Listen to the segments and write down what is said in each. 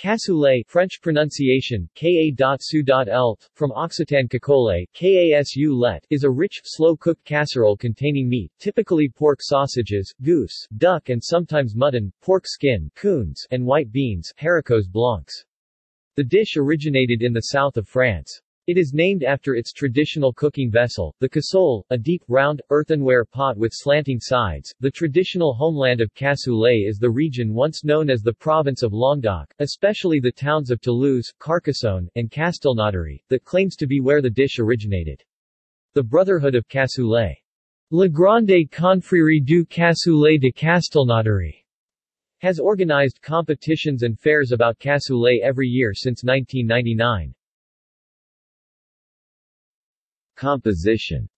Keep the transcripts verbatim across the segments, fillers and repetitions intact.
Cassoulet, French pronunciation, ka.su.l, from Occitan Cacolé, kasu-let, is a rich, slow-cooked casserole containing meat, typically pork sausages, goose, duck and sometimes mutton, pork skin, coons, and white beans, haricots blancs. The dish originated in the south of France. It is named after its traditional cooking vessel, the cassole, a deep, round, earthenware pot with slanting sides. The traditional homeland of Cassoulet is the region once known as the province of Languedoc, especially the towns of Toulouse, Carcassonne, and Castelnaudary, that claims to be where the dish originated. The Brotherhood of Cassoulet. La Grande Confrérie du Cassoulet de Castelnaudary has organized competitions and fairs about Cassoulet every year since nineteen ninety-nine. Composition.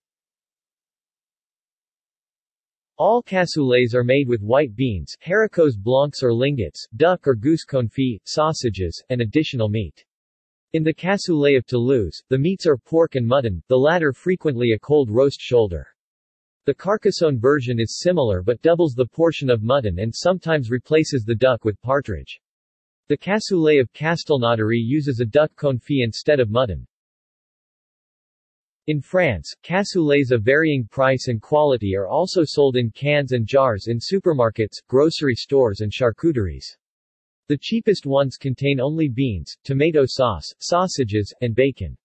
All cassoulets are made with white beans, haricots blancs or lingots, duck or goose confit, sausages, and additional meat. In the cassoulet of Toulouse, the meats are pork and mutton, the latter frequently a cold roast shoulder. The Carcassonne version is similar but doubles the portion of mutton and sometimes replaces the duck with partridge. The cassoulet of Castelnaudary uses a duck confit instead of mutton. In France, cassoulets of varying price and quality are also sold in cans and jars in supermarkets, grocery stores and charcuteries. The cheapest ones contain only beans, tomato sauce, sausages, and bacon.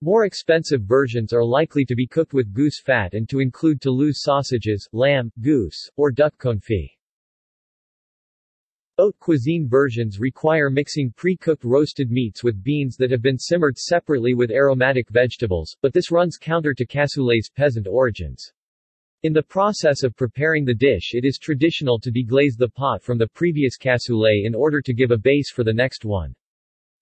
More expensive versions are likely to be cooked with goose fat and to include Toulouse sausages, lamb, goose, or duck confit. Haute cuisine versions require mixing pre-cooked roasted meats with beans that have been simmered separately with aromatic vegetables, but this runs counter to cassoulet's peasant origins. In the process of preparing the dish, it is traditional to deglaze the pot from the previous cassoulet in order to give a base for the next one.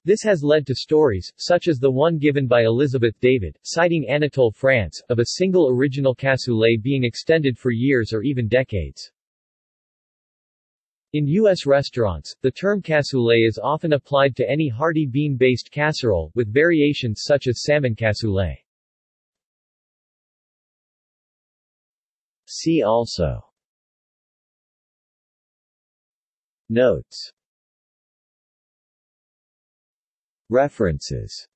This has led to stories, such as the one given by Elizabeth David, citing Anatole France, of a single original cassoulet being extended for years or even decades. In U S restaurants, the term cassoulet is often applied to any hearty bean-based casserole, with variations such as salmon cassoulet. See also. Notes. References.